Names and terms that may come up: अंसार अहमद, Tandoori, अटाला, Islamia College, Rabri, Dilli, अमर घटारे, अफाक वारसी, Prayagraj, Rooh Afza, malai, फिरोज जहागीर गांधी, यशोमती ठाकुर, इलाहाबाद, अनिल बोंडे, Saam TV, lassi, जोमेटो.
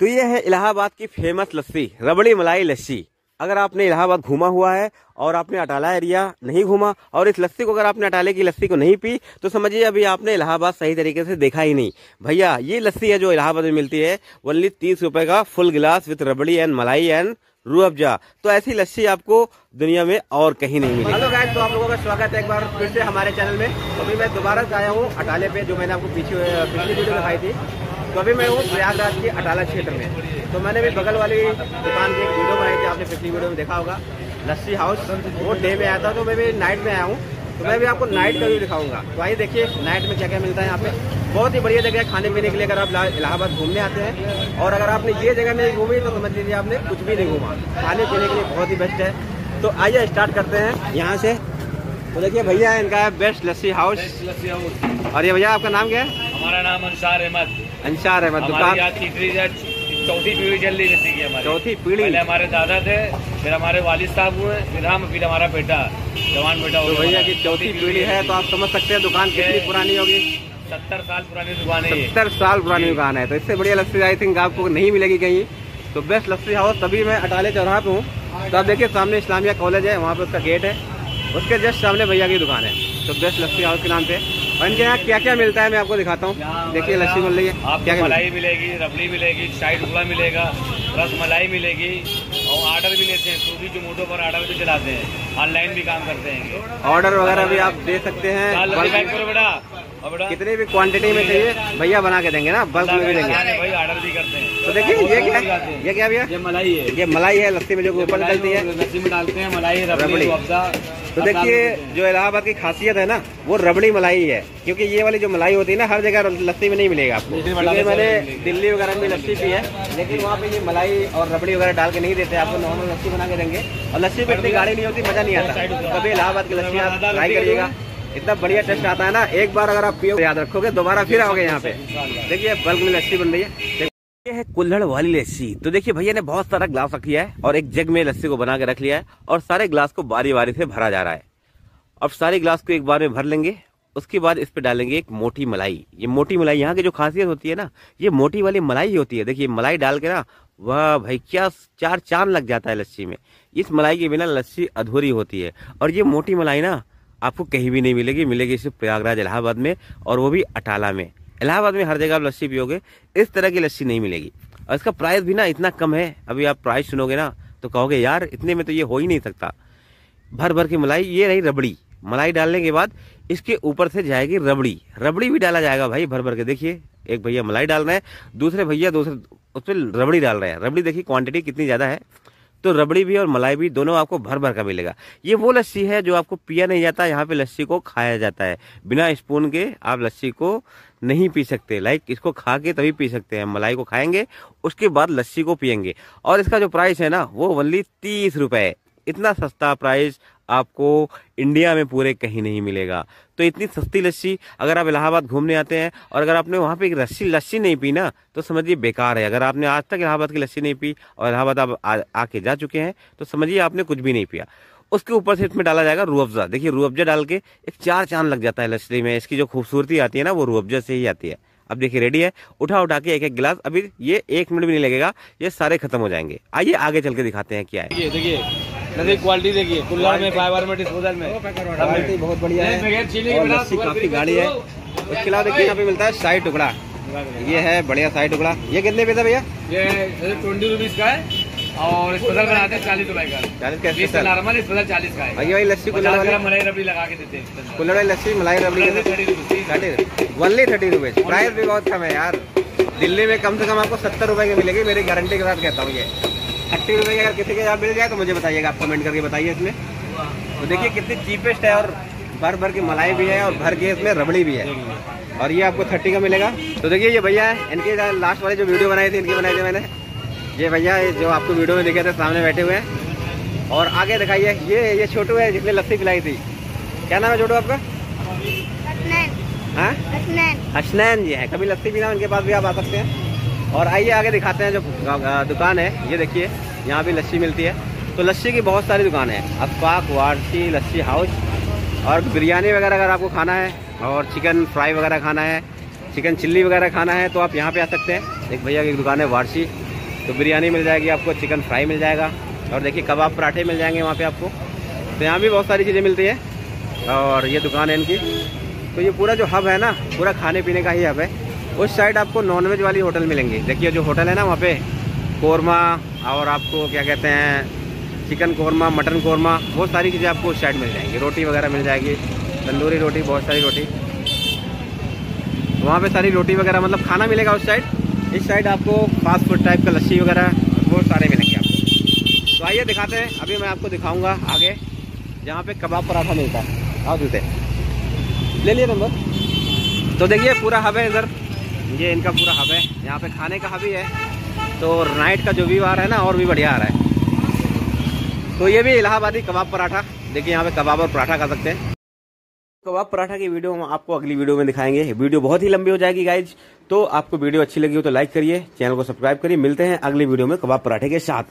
तो ये है इलाहाबाद की फेमस लस्सी रबड़ी मलाई लस्सी। अगर आपने इलाहाबाद घूमा हुआ है और आपने अटाला एरिया नहीं घूमा और इस लस्सी को, अगर आपने अटाले की लस्सी को नहीं पी तो समझिए अभी आपने इलाहाबाद सही तरीके से देखा ही नहीं। भैया ये लस्सी है जो इलाहाबाद में मिलती है ओनली 30 रुपये का फुल गिलास विथ रबड़ी एंड मलाई एंड रूह अफ़ज़ा। तो ऐसी लस्सी आपको दुनिया में और कहीं नहीं मिलेगी। हेलो गाइस, तो आप लोगों का स्वागत है एक बार फिर से हमारे चैनल में। अभी मैं दोबारा से आया हूँ अटाले पे, जो मैंने आपको पिछली वीडियो दिखाई थी। तो अभी मैं हूँ प्रयागराज के अटाला क्षेत्र में। तो मैंने भी बगल वाली दुकान की एक वीडियो बनाई थी, आपने पिछली वीडियो में देखा होगा, लस्सी हाउस। वो डे में आया था, तो मैं भी नाइट में आया हूँ। तो मैं भी आपको नाइट का व्यू दिखाऊंगा। तो आइए देखिए नाइट में क्या क्या मिलता है यहाँ पे। बहुत ही बढ़िया जगह है खाने पीने के लिए, अगर आप इलाहाबाद घूमने आते हैं। और अगर आपने ये जगह नहीं घूमी तो समझ लीजिए आपने कुछ भी नहीं घूमा। खाने पीने के लिए बहुत ही बेस्ट है। तो आइए स्टार्ट करते हैं यहाँ से। तो देखिए भैया इनका है बेस्ट लस्सी हाउस। और ये भैया आपका नाम क्या है? हमारा नाम अंसार अहमद। अंसार अहमद, दुकान चौथी पीढ़ी चल रही लस्सी की हमारी। चौथी पीढ़ी? पहले हमारे दादा थे, फिर हमारे वालिद साहब हुए, फिर हम, फिर हमारा बेटा, जवान बेटा हुआ। तो भैया की चौथी पीढ़ी है, तो आप समझ सकते हैं दुकान कितनी पुरानी होगी। 70 साल पुरानी दुकान है। 70 साल पुरानी दुकान है। तो इससे बढ़िया लस्सी आई थिंक आपको नहीं मिलेगी कहीं। तो बेस्ट लस्सी हाउस। तभी मैं अटाले चौराहा पे हूँ। तो आप देखिए सामने इस्लामिया कॉलेज है, वहाँ पे उसका गेट है, उसके जस्ट सामने भैया की दुकान है। तो बेस्ट लस्सी हाउस के नाम पे। और इनके यहाँ क्या क्या मिलता है मैं आपको दिखाता हूँ। देखिए लस्सी मिल रही है, आप क्या मलाई मिलेगी, रबड़ी मिलेगी, शाही टुकड़ा मिलेगा, रस मलाई मिलेगी। और ऑर्डर भी लेते हैं, सूफी जोमेटो पर ऑर्डर भी चलाते हैं, ऑनलाइन भी काम करते हैं। ऑर्डर वगैरह भी आप दे सकते हैं, कितनी भी क्वांटिटी में चाहिए भैया बना के देंगे ना, बल्क में भी देंगे, ऑर्डर भी करते हैं। तो देखिए ये क्या है, ये क्या भैया? ये मलाई है। ये मलाई है लस्सी में जो ऊपर डालती है, लस्सी में डालते हैं मलाई रबड़ी। तो देखिए जो इलाहाबाद की खासियत है ना, वो रबड़ी मलाई है, क्योंकि ये वाली जो मलाई होती है ना हर जगह लस्सी में नहीं मिलेगा आपको। मैंने दिल्ली वगैरह में लस्सी पी है, लेकिन वहाँ पे ये मलाई और रबड़ी वगैरह डाल के नहीं देते, आपको नॉर्मल लस्सी बना के देंगे। और लस्सी पे इतनी गाढ़ी नहीं होती, मजा नहीं आता। कभी इलाहाबाद की लस्सी आप ट्राई करिएगा, इतना बढ़िया टेस्ट आता है ना, एक बार अगर आप पियो याद रखोगे दोबारा फिर आओगे यहाँ पे। देखिए बल्क में लस्सी बन रही है। ये है कुल्हड़ वाली लस्सी। तो देखिए भैया ने बहुत सारा ग्लास रख लिया है और एक जग में लस्सी को बना के रख लिया है, और सारे ग्लास को बारी बारी से भरा जा रहा है। अब सारे ग्लास को एक बार में भर लेंगे, उसके बाद इस पे डालेंगे एक मोटी मलाई। ये मोटी मलाई यहाँ की जो खासियत होती है ना, ये मोटी वाली मलाई होती है। देखिए मलाई डाल के ना, वाह भाई क्या चार चांद लग जाता है लस्सी में। इस मलाई के बिना लस्सी अधूरी होती है। और ये मोटी मलाई ना आपको कहीं भी नहीं मिलेगी, मिलेगी सिर्फ प्रयागराज इलाहाबाद में, और वो भी अटाला में। इलाहाबाद में हर जगह आप लस्सी पियोगे, इस तरह की लस्सी नहीं मिलेगी। और इसका प्राइस भी ना इतना कम है, अभी आप प्राइस सुनोगे ना तो कहोगे यार इतने में तो ये हो ही नहीं सकता। भर भर के मलाई, ये रही रबड़ी। मलाई डालने के बाद इसके ऊपर से जाएगी रबड़ी। रबड़ी भी डाला जाएगा भाई भर भर के। देखिए एक भैया मलाई डाल रहे हैं, दूसरे भैया दूसरे उस पर रबड़ी डाल रहे हैं। रबड़ी देखिए क्वान्टिटी कितनी ज़्यादा है। तो रबड़ी भी और मलाई भी दोनों आपको भर भर का मिलेगा। ये वो लस्सी है जो आपको पिया नहीं जाता, यहाँ पे लस्सी को खाया जाता है। बिना स्पून के आप लस्सी को नहीं पी सकते, लाइक इसको खा के तभी पी सकते हैं। मलाई को खाएंगे उसके बाद लस्सी को पियेंगे। और इसका जो प्राइस है ना वो ओनली 30 रुपये। इतना सस्ता प्राइस आपको इंडिया में पूरे कहीं नहीं मिलेगा। तो इतनी सस्ती लस्सी अगर आप इलाहाबाद घूमने आते हैं और अगर आपने वहाँ पे एक लस्सी नहीं पी ना तो समझिए बेकार है। अगर आपने आज तक इलाहाबाद की लस्सी नहीं पी और इलाहाबाद आप आके जा चुके हैं तो समझिए आपने कुछ भी नहीं पिया। उसके ऊपर से इसमें डाला जाएगा रूह अफ़ज़ा। देखिए रूह अफ़ज़ा डाल के एक चार चांद लग जाता है लस्सी में। इसकी जो खूबसूरती आती है ना वो रूह अफ़ज़ा से ही आती है। अब देखिए रेडी है, उठा उठा के एक एक गिलास, अभी ये 1 मिनट भी नहीं लगेगा, ये सारे खत्म हो जाएंगे। आइए आगे चल के दिखाते हैं क्या है। देखिए क्वालिटी देखिए, कुल्हड़ में, फाइबर में, डिस्पोजल में, क्वालिटी बहुत बढ़िया है। और लस्सी काफी गाढ़ी है। उसके अलावा देखिए यहाँ पे मिलता है शाही टुकड़ा। ये है बढ़िया शाही टुकड़ा। ये कितने पे था भैया? ये 20 रुपीज का है। और स्पेशल बनाते हैं 40 रुपए का। 40 का स्पेशल, नॉर्मल स्पेशल 40 का है। भाई भाई लस्सी कुल्हड़ वाली मलाई रबड़ी लगा के देते हैं। कुल्हड़ वाली लस्सी मलाई रबड़ी 30 रुपीज। प्राइस भी बहुत कम है यार। दिल्ली में कम से कम आपको 70 रुपए की मिलेगी, मेरी गारंटी के साथ कहता हूँ। ये 80 रुपये अगर किसी के यहाँ मिल जाए तो मुझे बताइएगा, आप कमेंट करके बताइए इसमें। तो देखिए कितनी चीपेस्ट है, और भर भर की मलाई भी है और भर के इसमें रबड़ी भी है। और ये आपको 30 का मिलेगा। तो देखिए ये भैया है, इनके लास्ट वाले जो वीडियो बनाई थी इनकी बनाई थी मैंने। ये भैया जो आपको वीडियो में दिखे थे सामने बैठे हुए हैं। और आगे दिखाइए ये छोटू है जिसने लस्सी पिलाई थी। क्या नाम है छोटू आपका? हसनैन जी है। कभी लस्सी पीना उनके पास भी आप आ सकते हैं। और आइए आगे दिखाते हैं जो दुकान है। ये देखिए यहाँ भी लस्सी मिलती है। तो लस्सी की बहुत सारी दुकान है, अफाक वारसी लस्सी हाउस। और बिरयानी वगैरह अगर आपको खाना है और चिकन फ्राई वगैरह खाना है, चिकन चिल्ली वगैरह खाना है तो आप यहाँ पे आ सकते हैं। एक भैया की दुकान है वारसी, तो बिरयानी मिल जाएगी आपको, चिकन फ्राई मिल जाएगा, और देखिए कबाब पराठे मिल जाएंगे वहाँ पे आपको। तो यहाँ भी बहुत सारी चीज़ें मिलती है, और ये दुकान है इनकी। तो ये पूरा जो हब है ना, पूरा खाने पीने का ही हब है। उस साइड आपको नॉनवेज वाली होटल मिलेंगी। देखिए जो होटल है ना, वहाँ पे कोरमा और आपको क्या कहते हैं, चिकन कोरमा, मटन कोरमा, बहुत सारी चीज़ें आपको उस साइड मिल जाएंगी। रोटी वगैरह मिल जाएगी, तंदूरी रोटी, बहुत सारी रोटी वहाँ पर, सारी रोटी वगैरह, मतलब खाना मिलेगा उस साइड। इस साइड आपको फास्ट फूड टाइप का लस्सी वगैरह बहुत सारे मिलेंगे आपको। तो आइए दिखाते हैं, अभी मैं आपको दिखाऊँगा आगे जहाँ पर कबाब पराठा मिलता है। आओ जूते ले लिए नंबर। तो देखिए पूरा हब है इधर, ये इनका पूरा हब है, यहाँ पे खाने का हब ही है। तो नाइट का जो व्यू आ रहा है ना, और भी बढ़िया आ रहा है। तो ये भी इलाहाबादी कबाब पराठा, देखिए यहाँ पे कबाब और पराठा खा सकते हैं। कबाब पराठा की वीडियो हम आपको अगली वीडियो में दिखाएंगे। वीडियो बहुत ही लंबी हो जाएगी गाइज, तो आपको वीडियो अच्छी लगी हो तो लाइक करिए, चैनल को सब्सक्राइब करिए। मिलते हैं अगली वीडियो में कबाब पराठे के साथ।